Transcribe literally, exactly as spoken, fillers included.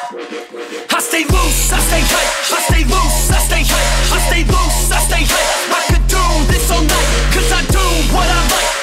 I stay loose, I stay tight, I stay loose, I stay tight, I stay loose, I stay tight. I could do this all night, cause I do what I like.